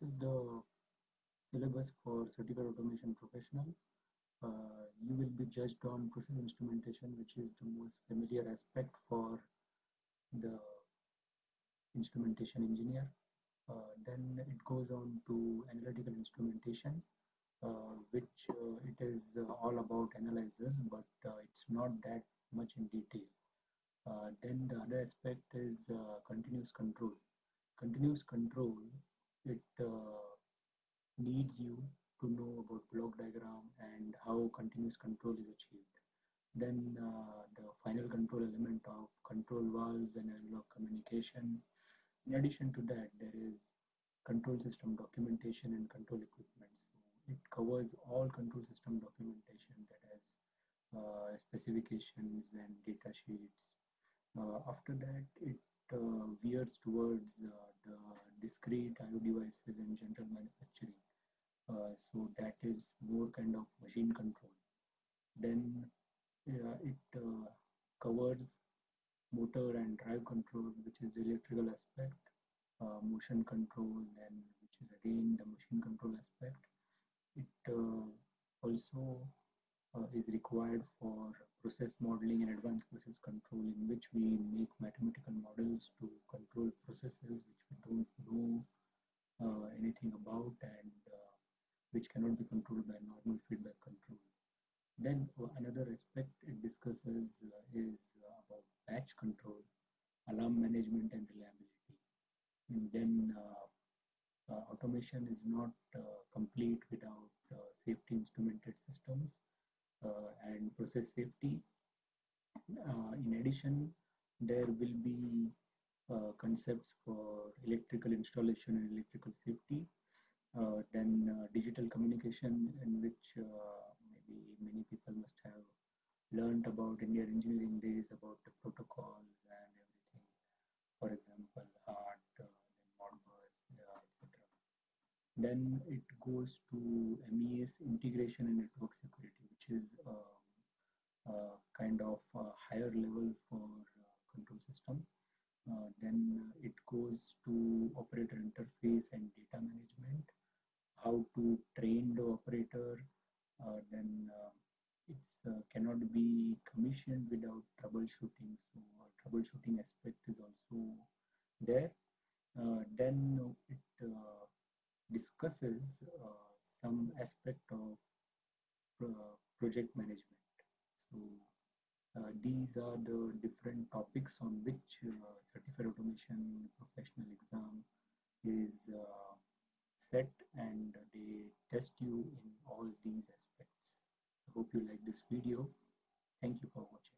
this is the syllabus for Certified Automation Professional. You will be judged on process instrumentation, which is the most familiar aspect for the instrumentation engineer. Then it goes on to analytical instrumentation, which it is all about analysis, but it's not that much in detail. Then the other aspect is continuous control. Continuous control, it needs you to know about block diagram and how continuous control is achieved. Then the final control element of control valves and analog communication. In addition to that, there is control system documentation and control equipment. So it covers all control system documentation that has specifications and data sheets. After that, it veers towards the discrete IO devices and general manufacturing. So that is more kind of machine control. Then it covers motor and drive control, which is the electrical aspect, motion control, and which is again the machine control aspect. It also is required for process modeling and advanced process control, in which we make mathematical models to control processes which we don't know anything about, and which cannot be controlled by normal feedback control. Then another aspect it discusses is about batch control, alarm management, and reliability. And then automation is not complete without safety instrumented systems and process safety. In addition, there will be concepts for electrical installation and electrical safety. Then digital communication, in which maybe many people must have learned about in their engineering days about the protocols and everything. For example, HART, then Modbus, etc. Then it goes to MES, integration and network security, which is kind of a higher level for control system. Then it goes to operator interface and data management, how to train the operator. Then it's cannot be commissioned without troubleshooting, so troubleshooting aspect is also there. Then it discusses some aspect of project management. So these are the different topics on which Certified Automation Professional exam is set, and they test you in all these aspects. I hope you like this video. Thank you for watching.